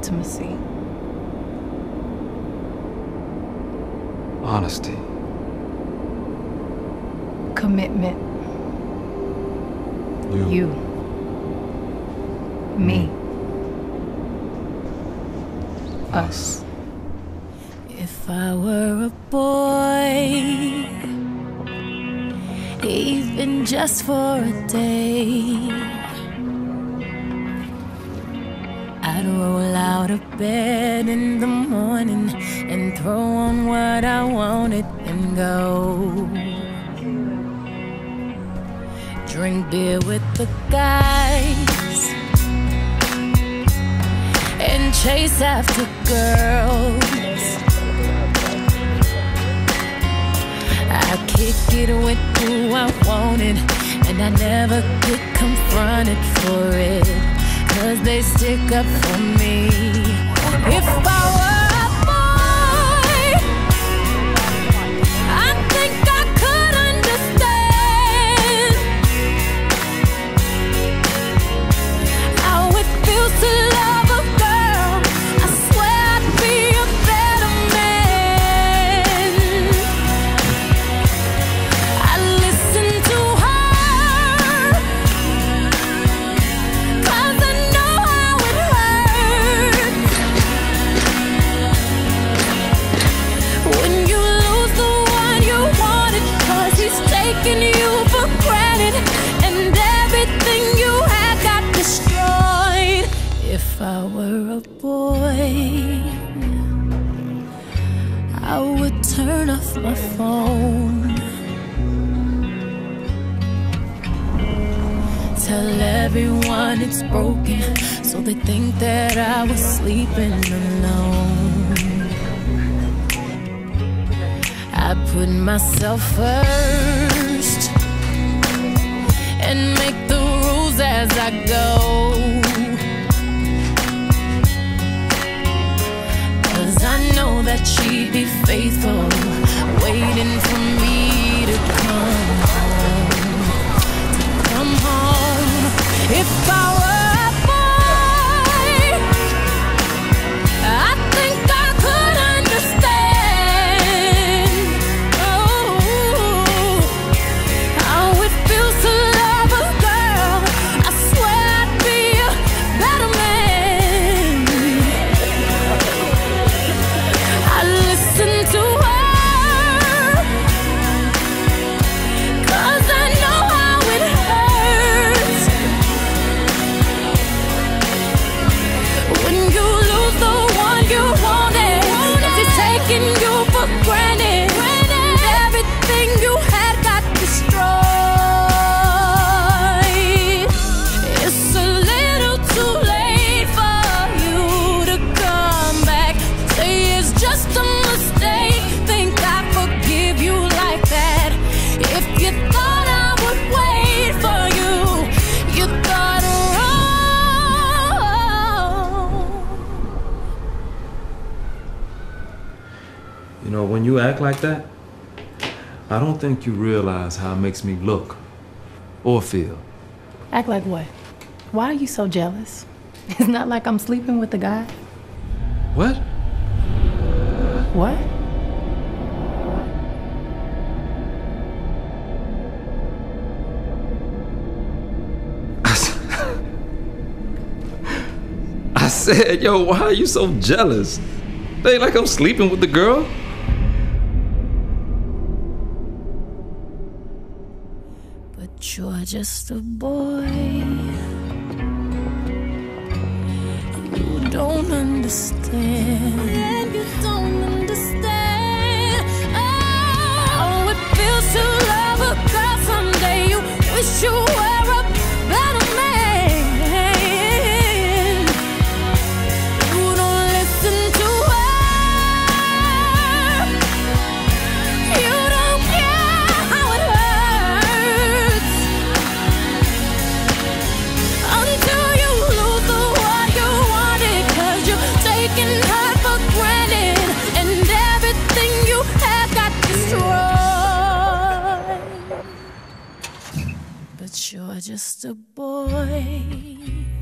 intimacy. Honesty. Commitment. You. Me. Us. If I were a boy, even just for a day, I'd roll out of bed in the morning and throw on what I wanted and go. Drink beer with the guys and chase after girls. I kick it with who I wanted and I never get confronted for it, 'cause they stick up for me. If I were a boy, I think I could understand. How it feels to love a girl, I swear I'd be a better man. I'd listen to her, 'cause I taking you for granted, and everything you had got destroyed. If I were a boy, I would turn off my phone, tell everyone it's broken, so they think that I was sleeping alone. I put myself first and make the rules as I go, 'cause I know that she'd be faithful, waiting for me to come home, If I were a boy, I think I could understand. You know, when you act like that, I don't think you realize how it makes me look or feel. Act like what? Why are you so jealous? It's not like I'm sleeping with the guy. What? What? I said, yo, why are you so jealous? They like I'm sleeping with the girl. You're just a boy, you don't understand, and you don't understand how it feels to love a girl. Someday you wish you were a better man. You don't listen to her, you don't care how it hurts. You're just a boy.